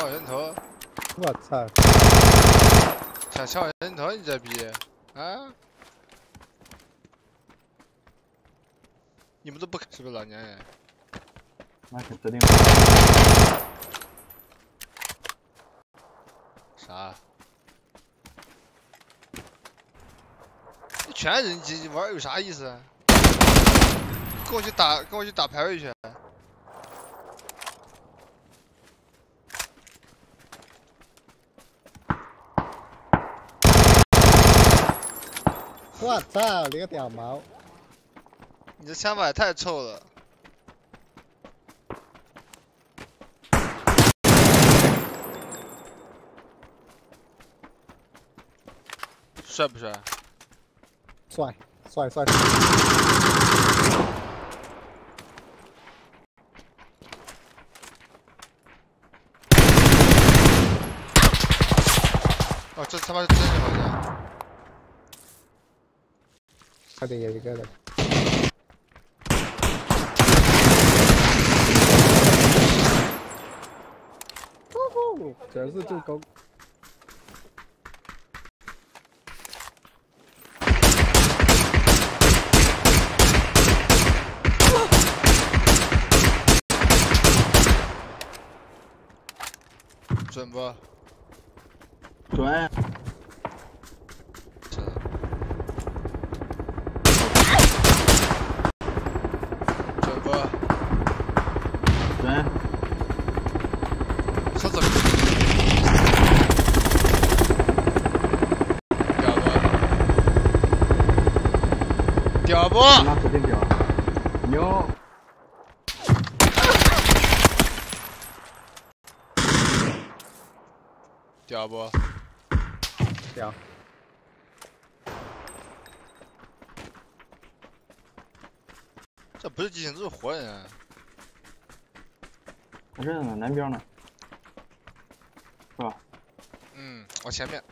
撬人头！我操！想撬人头你这逼啊！你们都不看是不是老年人？那肯定。啥？全人机玩有啥意思？跟我去打排位去。 我操，你个屌毛！你这枪法也太臭了！帅不帅？帅，帅，帅！哦，这他妈是真的好像。 快点有一个了！呜呼，全是助攻！准不？准。 屌不？那肯定屌，牛！屌不？屌！这不是机器人，这是活人、啊。我这呢，南边呢，是吧？嗯，我前面。